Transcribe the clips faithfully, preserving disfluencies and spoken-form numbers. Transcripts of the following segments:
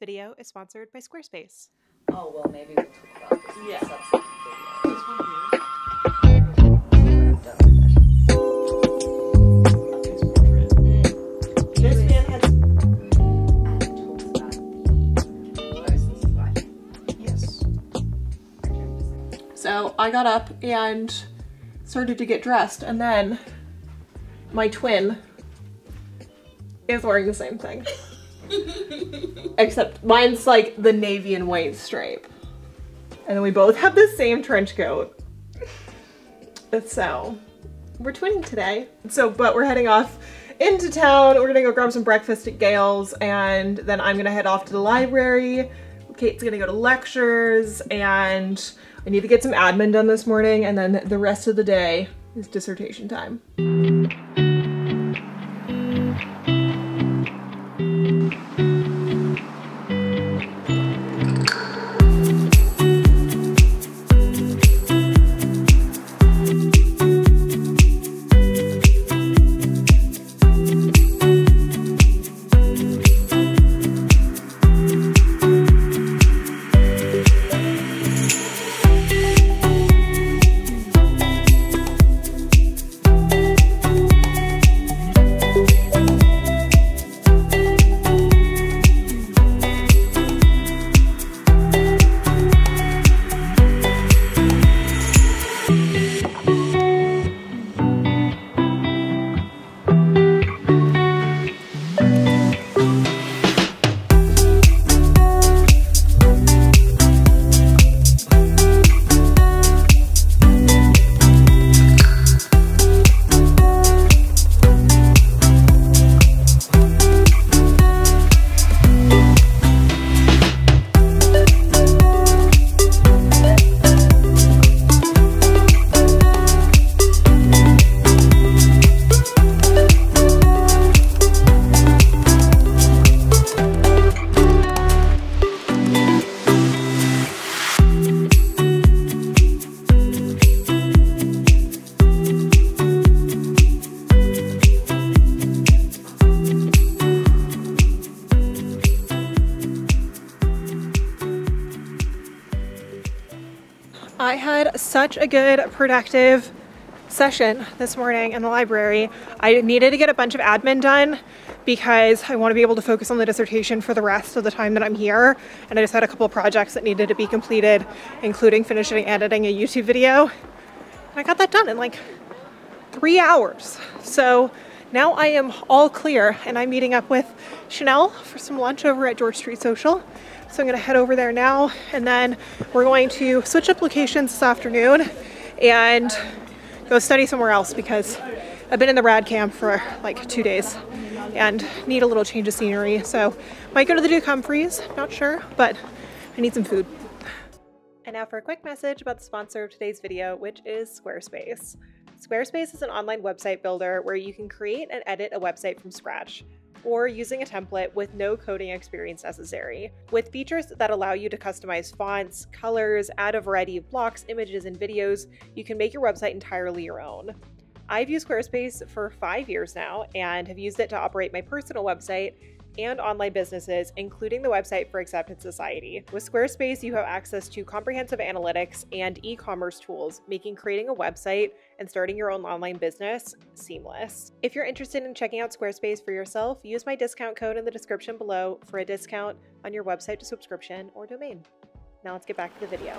video is sponsored by Squarespace. Oh, well, maybe we'll talk about this in yeah. subsequent video. This one here. So I got up and started to get dressed, and then my twin is wearing the same thing. Except mine's like the navy and white stripe. And then we both have the same trench coat. So we're twinning today. So, but we're heading off into town. We're gonna go grab some breakfast at Gail's, and then I'm gonna head off to the library. Kate's gonna go to lectures, and I need to get some admin done this morning, and then the rest of the day is dissertation time. I had such a good, productive session this morning in the library. I needed to get a bunch of admin done because I want to be able to focus on the dissertation for the rest of the time that I'm here. And I just had a couple of projects that needed to be completed, including finishing editing a YouTube video. And I got that done in like three hours. So now I am all clear, and I'm meeting up with Chanel for some lunch over at George Street Social. So I'm gonna head over there now, and then we're going to switch up locations this afternoon and go study somewhere else because I've been in the rad camp for like two days and need a little change of scenery. So might go to the Duke Humphreys, not sure, but I need some food. And now for a quick message about the sponsor of today's video, which is Squarespace. Squarespace is an online website builder where you can create and edit a website from scratch, or using a template with no coding experience necessary. With features that allow you to customize fonts, colors, add a variety of blocks, images, and videos, you can make your website entirely your own. I've used Squarespace for five years now and have used it to operate my personal website and online businesses, including the website for Accepted Society. With Squarespace, you have access to comprehensive analytics and e-commerce tools, making creating a website and starting your own online business seamless. If you're interested in checking out Squarespace for yourself, use my discount code in the description below for a discount on your website to subscription or domain. Now let's get back to the video.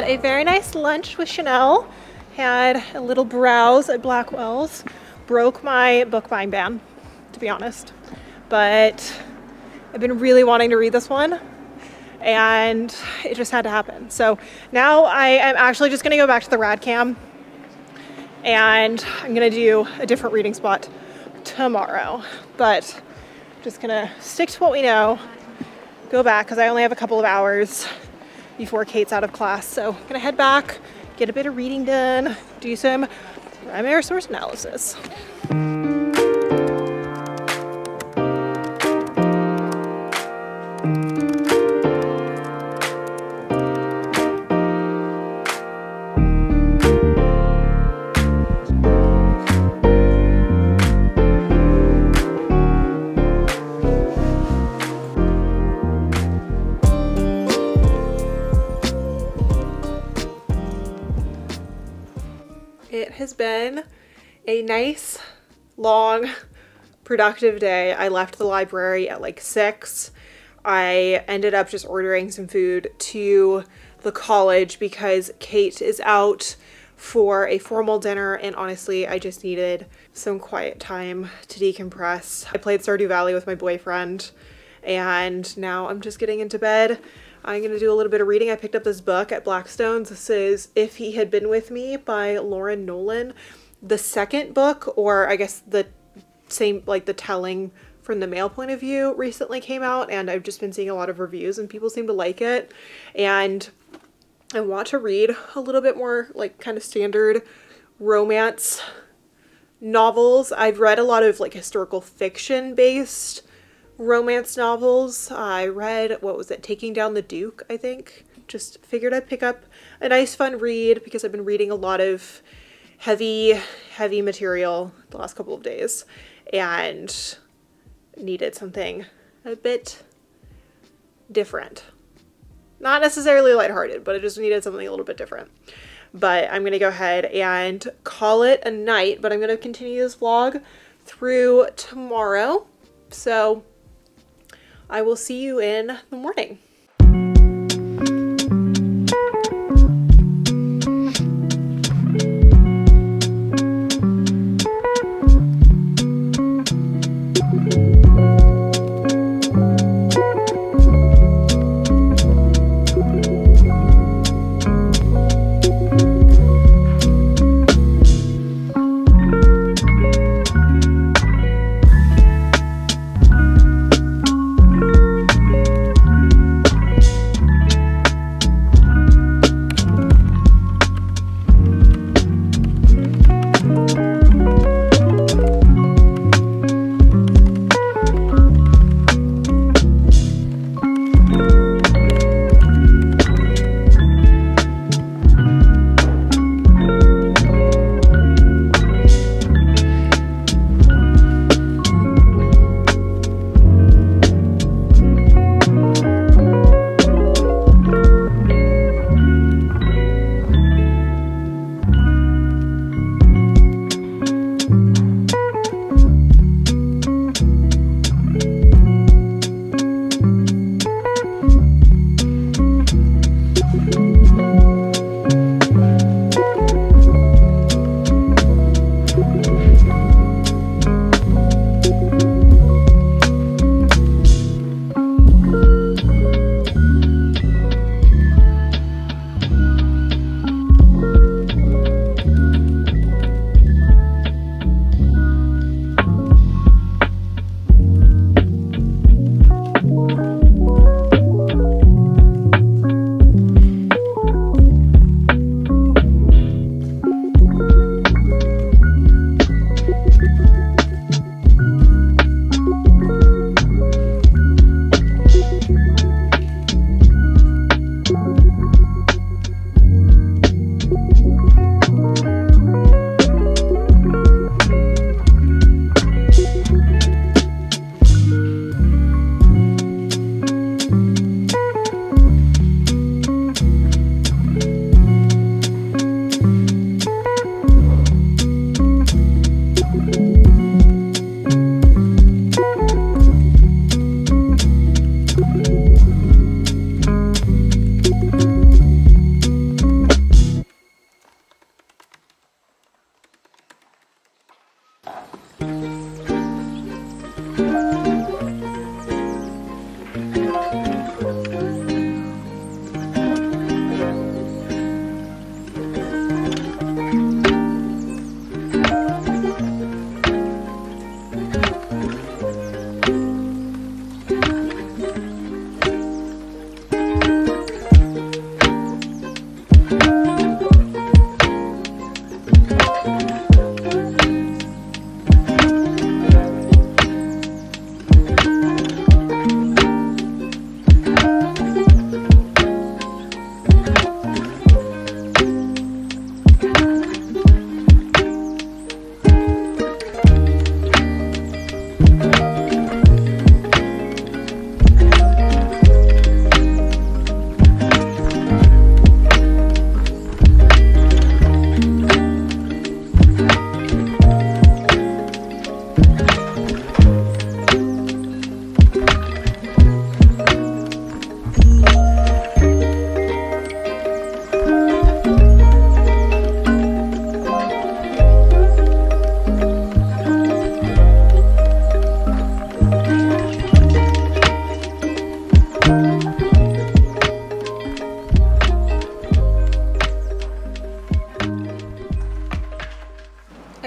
A very nice lunch with Chanel, had a little browse at Blackwell's, broke my book buying ban, to be honest. But I've been really wanting to read this one and it just had to happen. So now I am actually just gonna go back to the Radcam and I'm gonna do a different reading spot tomorrow, but just gonna stick to what we know, go back, because I only have a couple of hours before Kate's out of class. So I'm gonna head back, get a bit of reading done, do some primary source analysis. Been a nice, long, productive day. I left the library at like six. I ended up just ordering some food to the college because Kate is out for a formal dinner, and honestly, I just needed some quiet time to decompress. I played Stardew Valley with my boyfriend, and now I'm just getting into bed. I'm gonna do a little bit of reading. I picked up this book at Blackstone's. This is If He Had Been With Me by Lauren Nolan. The second book, or I guess the same, like the telling from the male point of view recently came out, and I've just been seeing a lot of reviews and people seem to like it. And I want to read a little bit more like kind of standard romance novels. I've read a lot of like historical fiction based romance novels. I read, what was it, Taking Down the Duke, I think. Just figured I'd pick up a nice fun read because I've been reading a lot of heavy, heavy material the last couple of days and needed something a bit different. Not necessarily lighthearted, but I just needed something a little bit different. But I'm gonna go ahead and call it a night, but I'm gonna continue this vlog through tomorrow. So I will see you in the morning.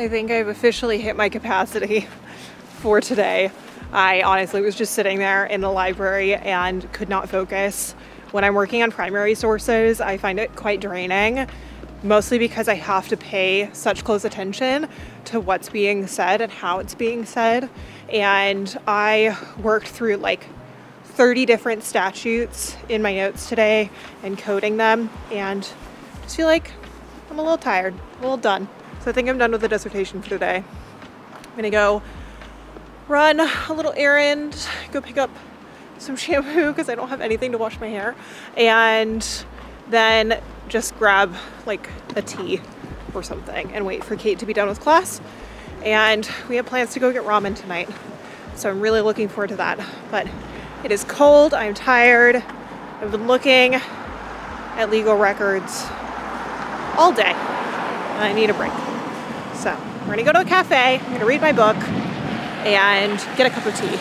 I think I've officially hit my capacity for today. I honestly was just sitting there in the library and could not focus. When I'm working on primary sources, I find it quite draining, mostly because I have to pay such close attention to what's being said and how it's being said. And I worked through like thirty different statutes in my notes today and coding them, and just feel like I'm a little tired, a little done. So I think I'm done with the dissertation for today. I'm gonna go run a little errand, go pick up some shampoo because I don't have anything to wash my hair, and then just grab like a tea or something and wait for Kate to be done with class. And we have plans to go get ramen tonight, so I'm really looking forward to that. But it is cold, I'm tired. I've been looking at legal records all day. I need a break. So we're gonna go to a cafe, I'm gonna read my book and get a cup of tea.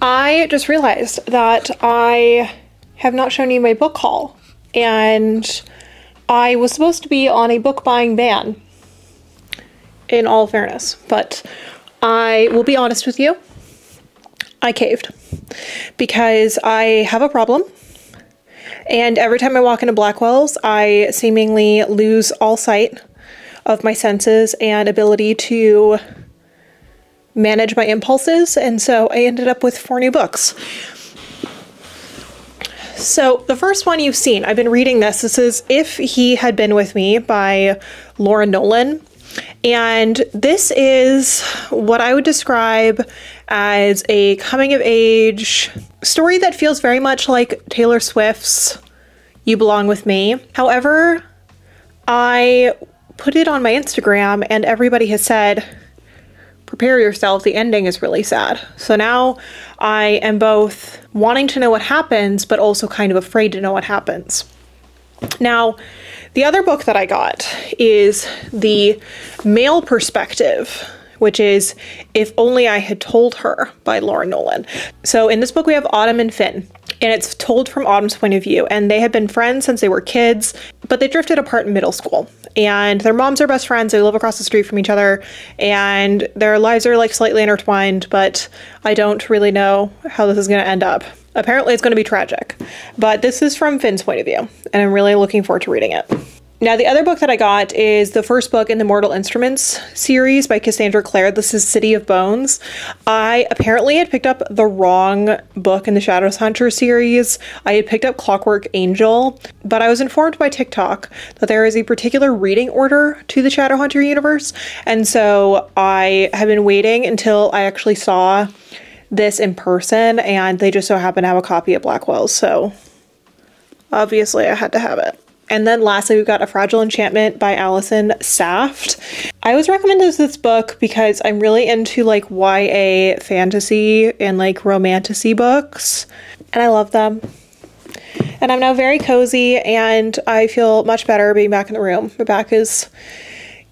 I just realized that I have not shown you my book haul, and I was supposed to be on a book buying ban, in all fairness, but I will be honest with you, I caved because I have a problem, and every time I walk into Blackwell's, I seemingly lose all sight of my senses and ability to manage my impulses, and so I ended up with four new books. So the first one you've seen, I've been reading this, this is If He Had Been With Me by Lauren Nolan. And this is what I would describe as a coming of age story that feels very much like Taylor Swift's You Belong With Me. However, I put it on my Instagram and everybody has said, prepare yourself, the ending is really sad. So now I am both wanting to know what happens, but also kind of afraid to know what happens. Now, the other book that I got is the male perspective, which is If Only I Had Told Her by Lauren Nolan. So in this book, we have Autumn and Finn, and it's told from Autumn's point of view. And they have been friends since they were kids, but they drifted apart in middle school. And their moms are best friends. They live across the street from each other, and their lives are like slightly intertwined, but I don't really know how this is going to end up. Apparently it's going to be tragic, but this is from Finn's point of view, and I'm really looking forward to reading it. Now, the other book that I got is the first book in the Mortal Instruments series by Cassandra Clare. This is City of Bones. I apparently had picked up the wrong book in the Shadowhunter series. I had picked up Clockwork Angel, but I was informed by TikTok that there is a particular reading order to the Shadowhunter universe. And so I have been waiting until I actually saw this in person, and they just so happen to have a copy at Blackwell's. So obviously I had to have it. And then lastly, we've got A Fragile Enchantment by Allison Saft. I was recommended this book because I'm really into like Y A fantasy and like romantasy books, and I love them. And I'm now very cozy, and I feel much better being back in the room. My back is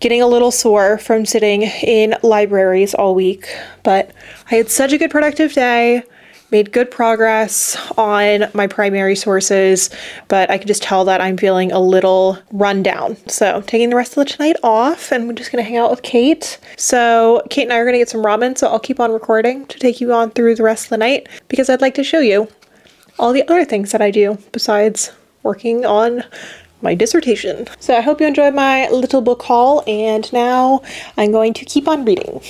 getting a little sore from sitting in libraries all week, but I had such a good productive day. Made good progress on my primary sources, but I can just tell that I'm feeling a little run down. So taking the rest of the tonight off, and we're just gonna hang out with Kate. So Kate and I are gonna get some ramen, so I'll keep on recording to take you on through the rest of the night, because I'd like to show you all the other things that I do besides working on my dissertation. So I hope you enjoyed my little book haul, and now I'm going to keep on reading.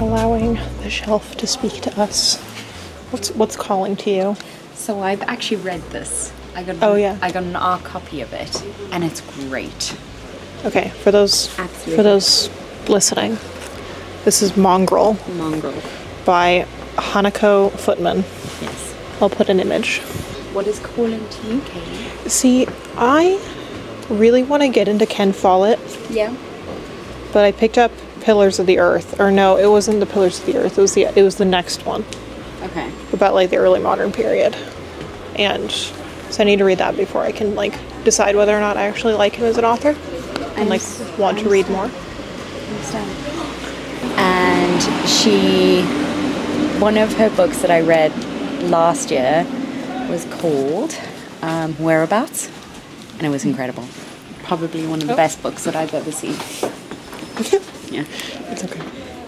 Allowing the shelf to speak to us. What's what's calling to you? So I've actually read this. I got an, oh yeah. I got an R copy of it, and it's great. Okay, for those Absolutely. for those listening, this is Mongrel. Mongrel by Hanako Footman. Yes. I'll put an image. What is calling to you, Katie? See, I really want to get into Ken Follett. Yeah. But I picked up Pillars of the Earth, or no, it wasn't the Pillars of the Earth. It was the it was the next one. Okay. About like the early modern period, and so I need to read that before I can like decide whether or not I actually like him as an author and like want to read more. And she, one of her books that I read last year was called um, Whereabouts, and it was incredible. Probably one of the oh. best books that I've ever seen. Yeah, it's okay.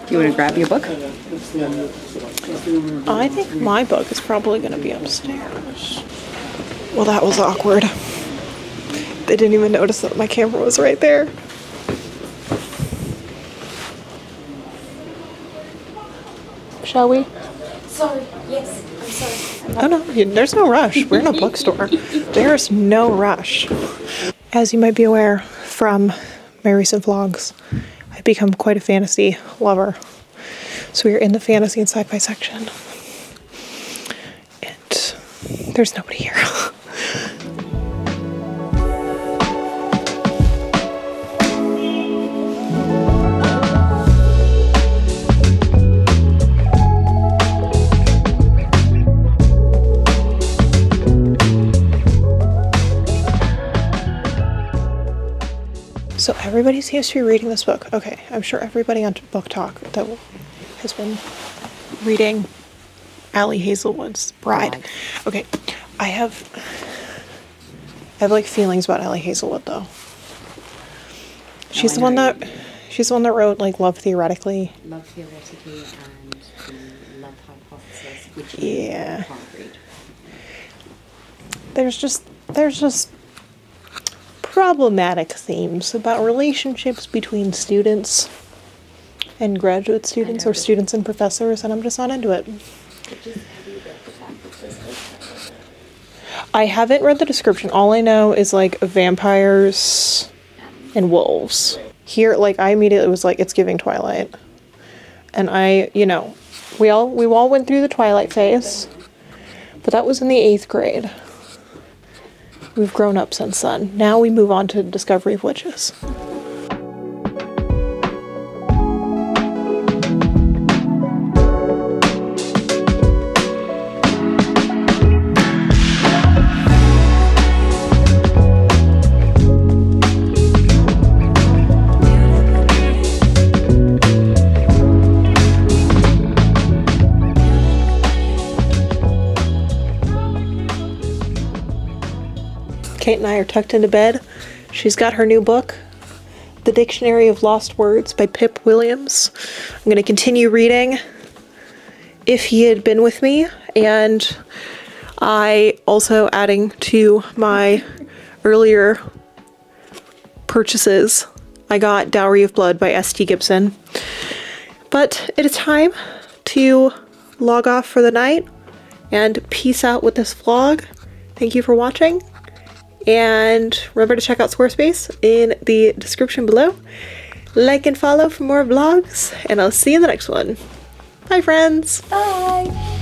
Do you want to grab your book? I think my book is probably going to be upstairs. Well, that was awkward. They didn't even notice that my camera was right there. Shall we? Sorry. Yes. I'm sorry. I'm oh, no. You, there's no rush. We're in a bookstore. There's no rush. As you might be aware from my recent vlogs, I've become quite a fantasy lover. So we are in the fantasy and sci-fi section. And there's nobody here. So everybody seems to be reading this book. Okay, I'm sure everybody on Book Talk that has been reading Allie Hazelwood's Bride. Oh, okay, I have, I have like feelings about Allie Hazelwood though. She's oh, the one that, she's the one that wrote like Love Theoretically. Love Theoretically and Love Hypothesis, which yeah. you can't read. There's just, there's just. problematic themes about relationships between students and graduate students or students and professors, and I'm just not into it. I haven't read the description. All I know is like vampires and wolves. Here, like I immediately was like, it's giving Twilight. And I, you know, we all we all went through the Twilight phase, but that was in the eighth grade. We've grown up since then. Now we move on to Discovery of Witches. Kate and I are tucked into bed. She's got her new book, The Dictionary of Lost Words by Pip Williams. I'm going to continue reading If He Had Been With Me, and I also adding to my earlier purchases, I got Dowry of Blood by S T Gibson. But it is time to log off for the night and peace out with this vlog. Thank you for watching. And remember to check out Squarespace in the description below. Like and follow for more vlogs, and I'll see you in the next one. Bye, friends. Bye.